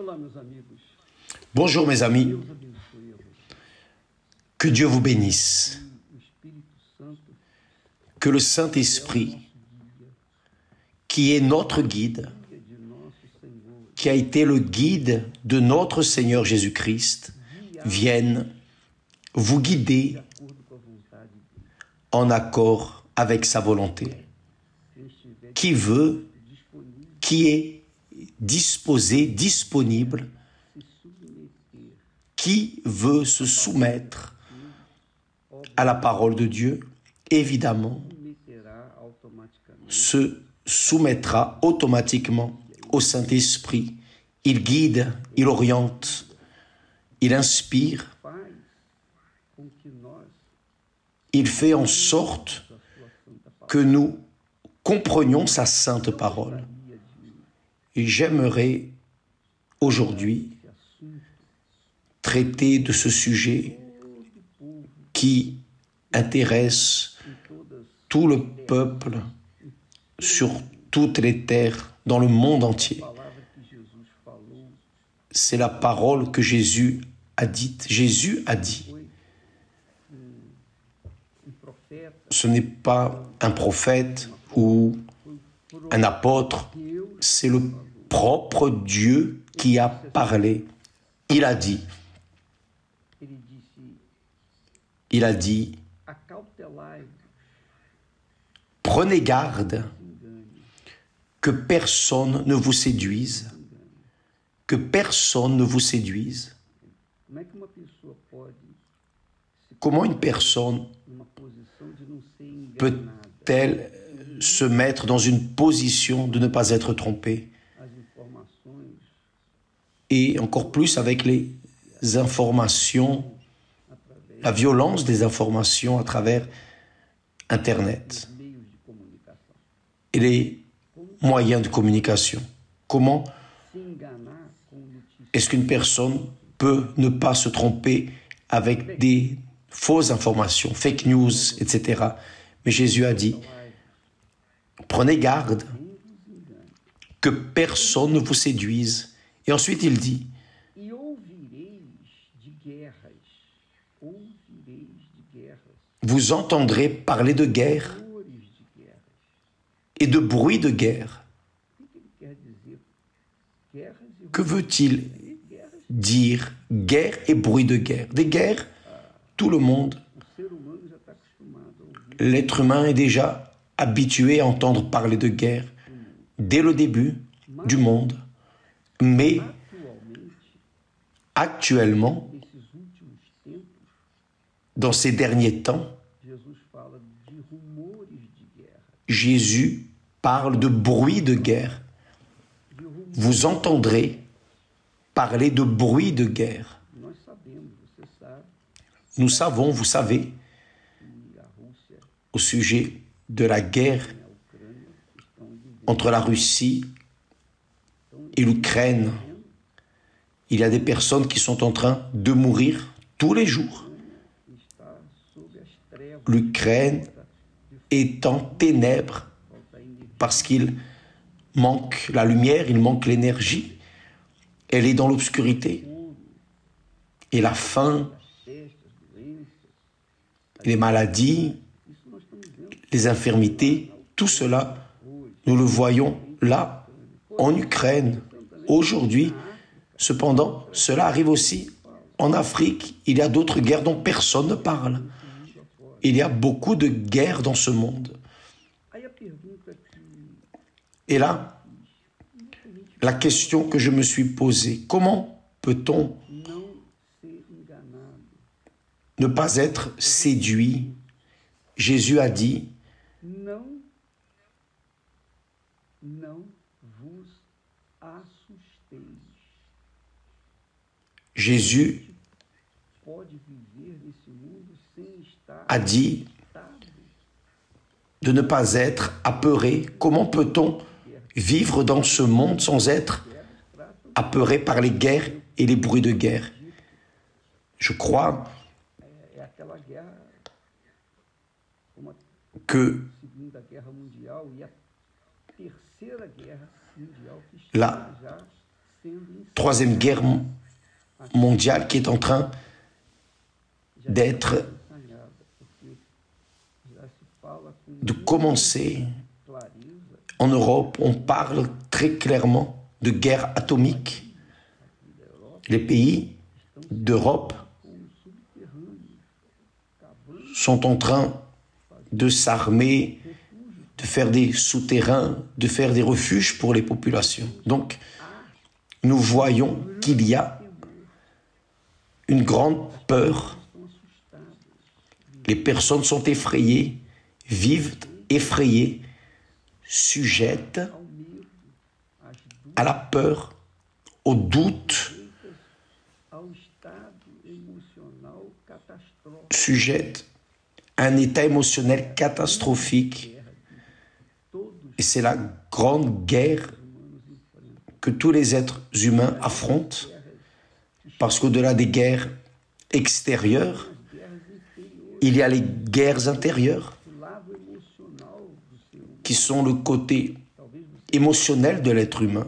Olá, meus amigos. Bonjour, mes amis. Que Dieu vous bénisse. Que le Saint-Esprit, qui est notre guide, qui a été le guide de notre Seigneur Jésus-Christ, vienne vous guider en accord avec sa volonté, qui veut, qui est disposé, disponible, qui veut se soumettre à la parole de Dieu, évidemment, se soumettra automatiquement au Saint-Esprit. Il guide, il oriente, il inspire. Il fait en sorte que nous comprenions sa sainte parole. Et j'aimerais aujourd'hui traiter de ce sujet qui intéresse tout le peuple sur toutes les terres dans le monde entier. C'est la parole que Jésus a dite. Jésus a dit. Ce n'est pas un prophète ou un apôtre, c'est le propre Dieu qui a parlé. Il a dit, prenez garde que personne ne vous séduise, que personne ne vous séduise. Comment une personne peut-elle se mettre dans une position de ne pas être trompée? Et encore plus avec les informations, la violence des informations à travers Internet et les moyens de communication. Comment est-ce qu'une personne peut ne pas se tromper avec des fausses informations, fake news, etc. Mais Jésus a dit, prenez garde que personne ne vous séduise. Et ensuite il dit, vous entendrez parler de guerre et de bruit de guerre. Que veut-il dire guerre et bruit de guerre? Des guerres, tout le monde. L'être humain est déjà habitué à entendre parler de guerre dès le début du monde. Mais actuellement, dans ces derniers temps, Jésus parle de bruit de guerre. Vous entendrez parler de bruit de guerre. Nous savons, vous savez, au sujet de la guerre entre la Russie et l'Ukraine, il y a des personnes qui sont en train de mourir tous les jours. L'Ukraine est en ténèbres parce qu'il manque la lumière, il manque l'énergie. Elle est dans l'obscurité. Et la faim, les maladies, les infirmités, tout cela, nous le voyons là, en Ukraine, aujourd'hui. Cependant, cela arrive aussi en Afrique. Il y a d'autres guerres dont personne ne parle. Il y a beaucoup de guerres dans ce monde. Et là, la question que je me suis posée, comment peut-on ne pas être séduit? Jésus a dit, Jésus a dit de ne pas être apeuré. Comment peut-on vivre dans ce monde sans être apeuré par les guerres et les bruits de guerre? Je crois que la Troisième guerre mondiale qui est en train d'être, de commencer. En Europe, on parle très clairement de guerre atomique. Les pays d'Europe sont en train de s'armer, de faire des souterrains, de faire des refuges pour les populations. Donc, nous voyons qu'il y a une grande peur. Les personnes sont effrayées, vivent effrayées, sujettes à la peur, au doute, sujettes à un état émotionnel catastrophique. Et c'est la grande guerre que tous les êtres humains affrontent, parce qu'au-delà des guerres extérieures, il y a les guerres intérieures, qui sont le côté émotionnel de l'être humain.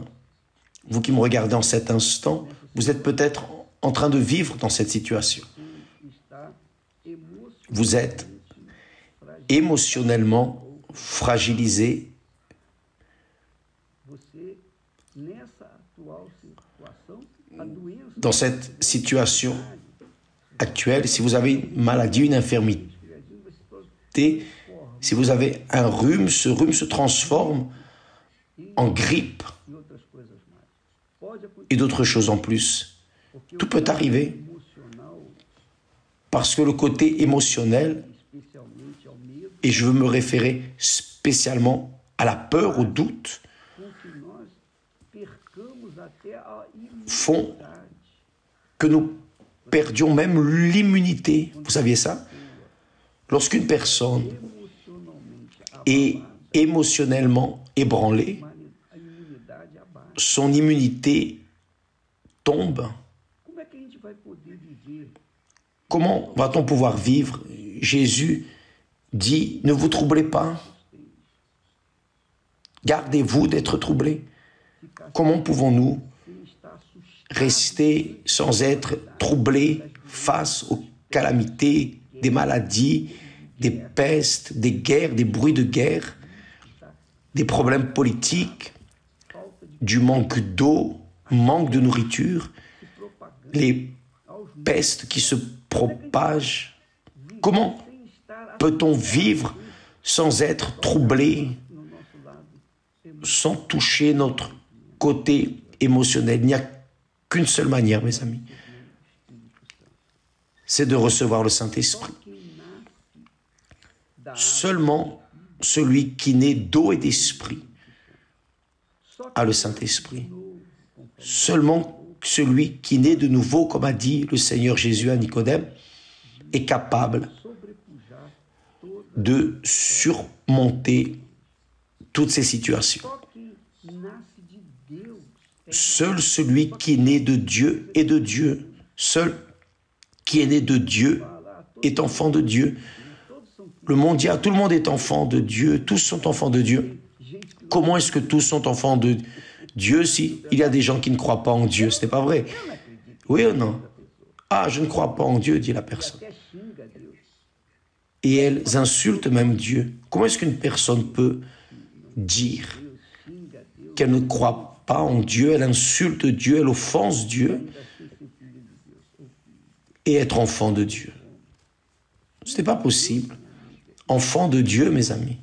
Vous qui me regardez en cet instant, vous êtes peut-être en train de vivre dans cette situation. Vous êtes émotionnellement fragilisé. Dans cette situation actuelle, si vous avez une maladie, une infirmité, si vous avez un rhume, ce rhume se transforme en grippe et d'autres choses en plus. Tout peut arriver parce que le côté émotionnel, et je veux me référer spécialement à la peur, au doute, font que nous perdions même l'immunité. Vous saviez ça? Lorsqu'une personne est émotionnellement ébranlée, son immunité tombe. Comment va-t-on pouvoir vivre? Jésus dit, ne vous troublez pas. Gardez-vous d'être troublés. Comment pouvons-nous rester sans être troublés face aux calamités, des maladies, des pestes, des guerres, des bruits de guerre, des problèmes politiques, du manque d'eau, manque de nourriture, les pestes qui se propagent? Comment peut-on vivre sans être troublé, sans toucher notre côté émotionnel? Il n'y a qu'une seule manière, mes amis, c'est de recevoir le Saint-Esprit. Seulement celui qui naît d'eau et d'esprit a le Saint-Esprit. Seulement celui qui naît de nouveau, comme a dit le Seigneur Jésus à Nicodème, est capable de surmonter toutes ces situations. Seul celui qui est né de Dieu est de Dieu. Seul qui est né de Dieu est enfant de Dieu. Le monde, tout le monde est enfant de Dieu, tous sont enfants de Dieu. Comment est-ce que tous sont enfants de Dieu si il y a des gens qui ne croient pas en Dieu? Ce n'est pas vrai. Oui ou non? Ah, je ne crois pas en Dieu, dit la personne. Et elles insultent même Dieu. Comment est-ce qu'une personne peut dire qu'elle ne croit pas en Dieu, elle insulte Dieu, elle offense Dieu et être enfant de Dieu? Ce n'est pas possible. Enfant de Dieu, mes amis,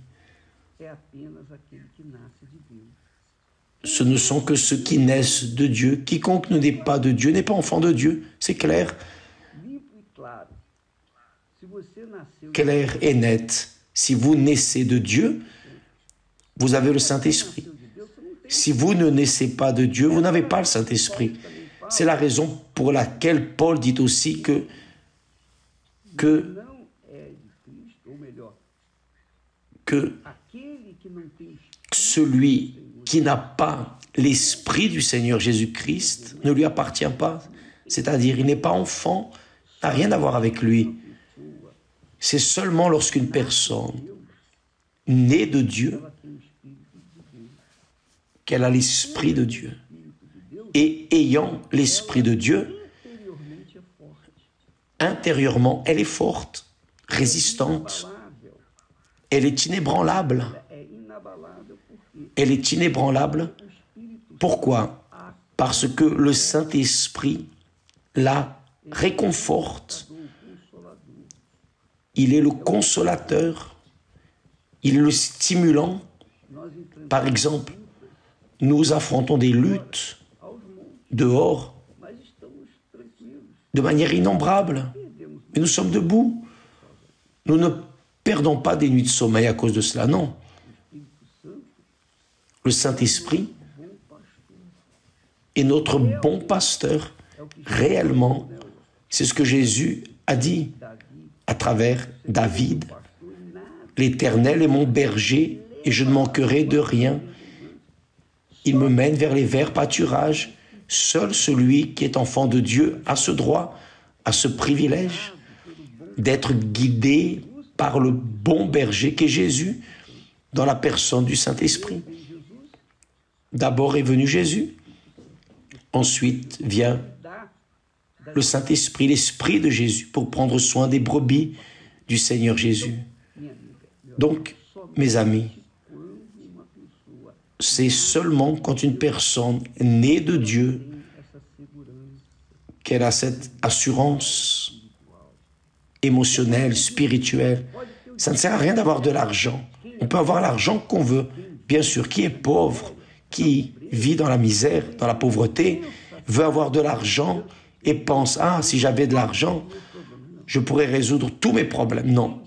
ce ne sont que ceux qui naissent de Dieu. Quiconque ne naît pas de Dieu n'est pas enfant de Dieu. C'est clair. Clair et net. Si vous naissez de Dieu, vous avez le Saint-Esprit. Si vous ne naissez pas de Dieu, vous n'avez pas le Saint-Esprit. C'est la raison pour laquelle Paul dit aussi que celui qui n'a pas l'Esprit du Seigneur Jésus-Christ ne lui appartient pas. C'est-à-dire, il n'est pas enfant, n'a rien à voir avec lui. C'est seulement lorsqu'une personne née de Dieu qu'elle a l'Esprit de Dieu. et ayant l'Esprit de Dieu, intérieurement, elle est forte, résistante, elle est inébranlable. Elle est inébranlable. Pourquoi? Parce que le Saint-Esprit la réconforte. Il est le consolateur, il est le stimulant. Par exemple, nous affrontons des luttes dehors de manière innombrable. Mais nous sommes debout. Nous ne perdons pas des nuits de sommeil à cause de cela, non. Le Saint-Esprit est notre bon pasteur, réellement. C'est ce que Jésus a dit à travers David. « L'Éternel est mon berger et je ne manquerai de rien. Il me mène vers les verts pâturages. Seul celui qui est enfant de Dieu a ce droit, a ce privilège d'être guidé par le bon berger qu'est Jésus dans la personne du Saint-Esprit. » D'abord est venu Jésus, ensuite vient le Saint-Esprit, l'Esprit de Jésus, pour prendre soin des brebis du Seigneur Jésus. Donc, mes amis, c'est seulement quand une personne née de Dieu qu'elle a cette assurance émotionnelle, spirituelle. Ça ne sert à rien d'avoir de l'argent. On peut avoir l'argent qu'on veut, bien sûr, qui est pauvre, qui vit dans la misère, dans la pauvreté, veut avoir de l'argent et pense « Ah, si j'avais de l'argent, je pourrais résoudre tous mes problèmes. » Non.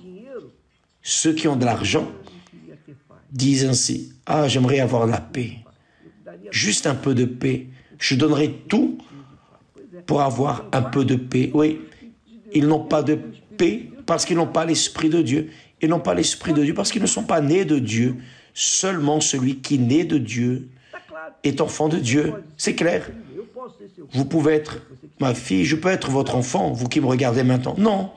Ceux qui ont de l'argent disent ainsi « Ah, j'aimerais avoir la paix. Juste un peu de paix. Je donnerais tout pour avoir un peu de paix. » Oui, ils n'ont pas de paix parce qu'ils n'ont pas l'Esprit de Dieu. Ils n'ont pas l'Esprit de Dieu parce qu'ils ne sont pas nés de Dieu. Seulement celui qui naît de Dieu est enfant de Dieu. C'est clair. Vous pouvez être ma fille, je peux être votre enfant, vous qui me regardez maintenant. Non.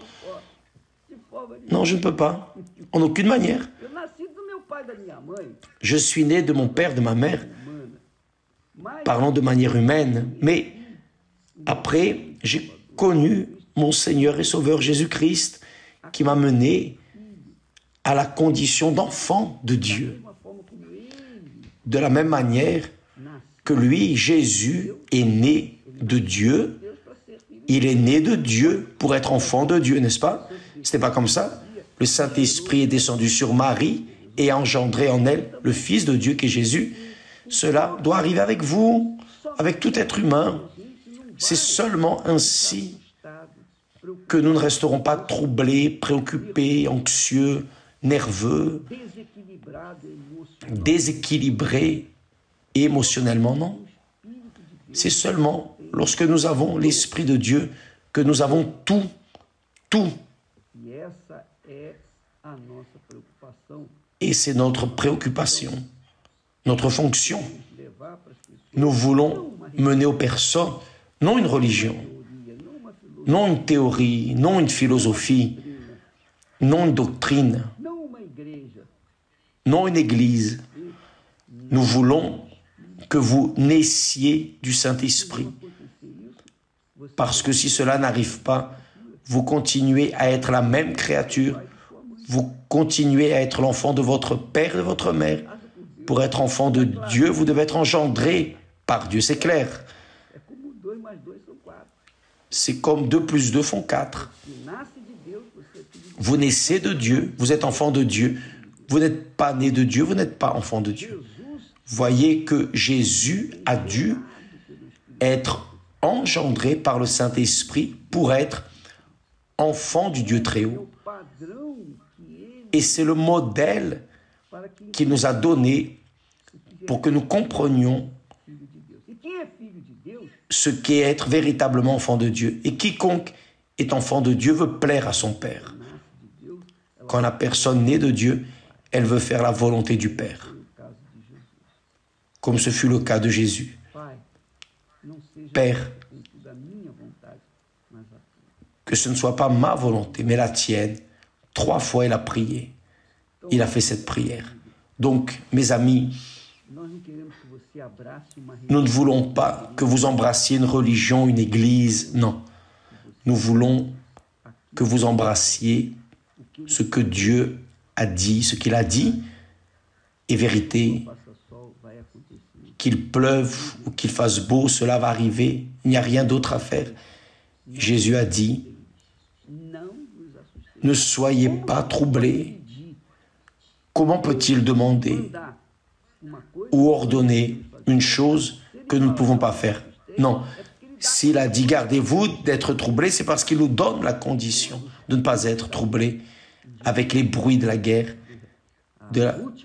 Non, je ne peux pas. En aucune manière. Je suis né de mon père, de ma mère. Parlant de manière humaine. Mais après, j'ai connu mon Seigneur et Sauveur Jésus-Christ qui m'a mené à la condition d'enfant de Dieu. De la même manière que lui, Jésus, est né de Dieu, il est né de Dieu pour être enfant de Dieu, n'est-ce pas? Ce n'est pas comme ça. Le Saint-Esprit est descendu sur Marie et a engendré en elle le Fils de Dieu qui est Jésus. Cela doit arriver avec vous, avec tout être humain. C'est seulement ainsi que nous ne resterons pas troublés, préoccupés, anxieux, nerveux, déséquilibrés émotionnellement, non. C'est seulement lorsque nous avons l'Esprit de Dieu que nous avons tout, tout. Et c'est notre préoccupation, notre fonction. Nous voulons mener aux personnes, non une religion, non une théorie, non une philosophie, non une doctrine, non une église. Nous voulons que vous naissiez du Saint-Esprit. Parce que si cela n'arrive pas, vous continuez à être la même créature, vous continuez à être l'enfant de votre père et de votre mère. Pour être enfant de Dieu, vous devez être engendré par Dieu, c'est clair. C'est comme 2 plus 2 font 4. Vous naissez de Dieu, vous êtes enfant de Dieu. Vous n'êtes pas né de Dieu, vous n'êtes pas enfant de Dieu. Voyez que Jésus a dû être engendré par le Saint-Esprit pour être enfant du Dieu Très-Haut. Et c'est le modèle qu'il nous a donné pour que nous comprenions ce qu'est être véritablement enfant de Dieu. Et quiconque est enfant de Dieu veut plaire à son Père. Quand la personne née de Dieu, elle veut faire la volonté du Père. Comme ce fut le cas de Jésus. Père, que ce ne soit pas ma volonté, mais la tienne. 3 fois, il a prié. Il a fait cette prière. Donc, mes amis, Nous ne voulons pas que vous embrassiez une religion, une église, non. Nous voulons que vous embrassiez ce que Dieu a dit, ce qu'il a dit est vérité. Qu'il pleuve ou qu'il fasse beau, cela va arriver, il n'y a rien d'autre à faire. Jésus a dit, ne soyez pas troublés. Comment peut-il demander ou ordonner une chose que nous ne pouvons pas faire? Non. S'il a dit, gardez-vous d'être troublés, c'est parce qu'il nous donne la condition de ne pas être troublés avec les bruits de la guerre,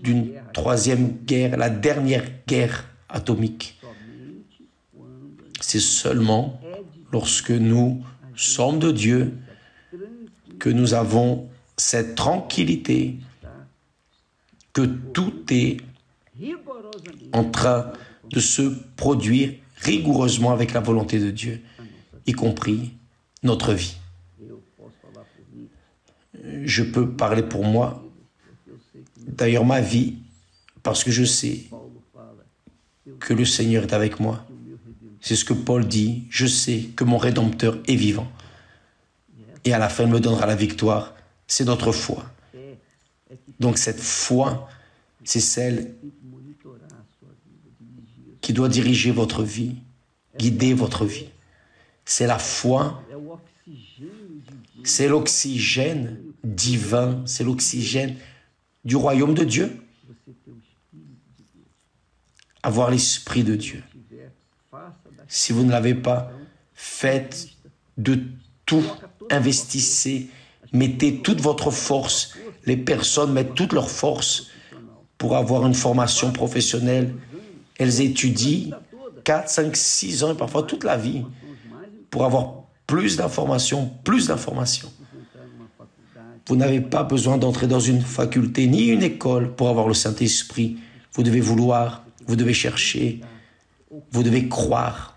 d'une troisième guerre, la dernière guerre atomique. C'est seulement lorsque nous sommes de Dieu que nous avons cette tranquillité, que tout est en train de se produire rigoureusement avec la volonté de Dieu, y compris notre vie. Je peux parler pour moi, d'ailleurs ma vie, parce que je sais que le Seigneur est avec moi. C'est ce que Paul dit, je sais que mon Rédempteur est vivant et à la fin il me donnera la victoire. C'est notre foi. Donc cette foi, c'est celle qui doit diriger votre vie, guider votre vie. C'est la foi, c'est l'oxygène divin, c'est l'oxygène du royaume de Dieu. Avoir l'esprit de Dieu. Si vous ne l'avez pas, faites de tout, investissez, mettez toute votre force. Les personnes mettent toute leur force pour avoir une formation professionnelle. Elles étudient 4, 5, 6 ans et parfois toute la vie pour avoir plus d'informations, plus d'informations. Vous n'avez pas besoin d'entrer dans une faculté ni une école pour avoir le Saint-Esprit. Vous devez vouloir, vous devez chercher, vous devez croire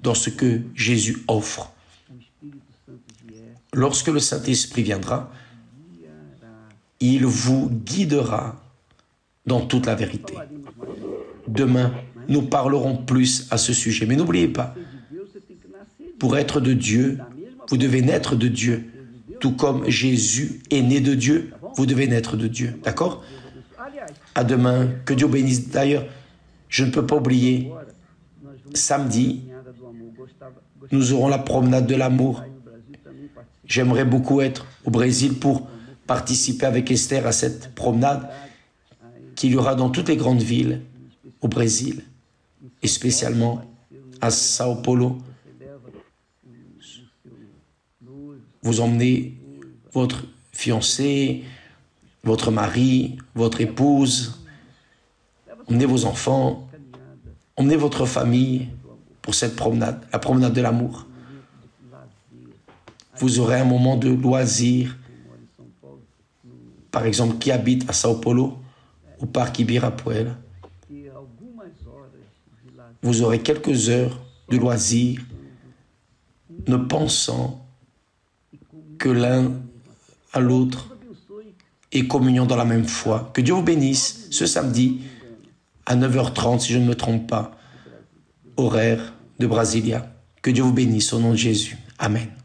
dans ce que Jésus offre. Lorsque le Saint-Esprit viendra, il vous guidera dans toute la vérité. Demain, nous parlerons plus à ce sujet. Mais n'oubliez pas, pour être de Dieu, vous devez naître de Dieu. Tout comme Jésus est né de Dieu, vous devez naître de Dieu. D'accord? À demain, que Dieu bénisse. D'ailleurs, je ne peux pas oublier, samedi, nous aurons la promenade de l'amour. J'aimerais beaucoup être au Brésil pour participer avec Esther à cette promenade qu'il y aura dans toutes les grandes villes au Brésil et spécialement à São Paulo. Vous emmenez votre fiancé, votre mari, votre épouse, emmenez vos enfants, emmenez votre famille pour cette promenade, la promenade de l'amour. Vous aurez un moment de loisir. Par exemple, qui habite à São Paulo, au parc Ibirapuel, vous aurez quelques heures de loisir, ne pensant que l'un à l'autre et communion dans la même foi. Que Dieu vous bénisse ce samedi à 9h30, si je ne me trompe pas, horaire de Brasilia. Que Dieu vous bénisse au nom de Jésus. Amen.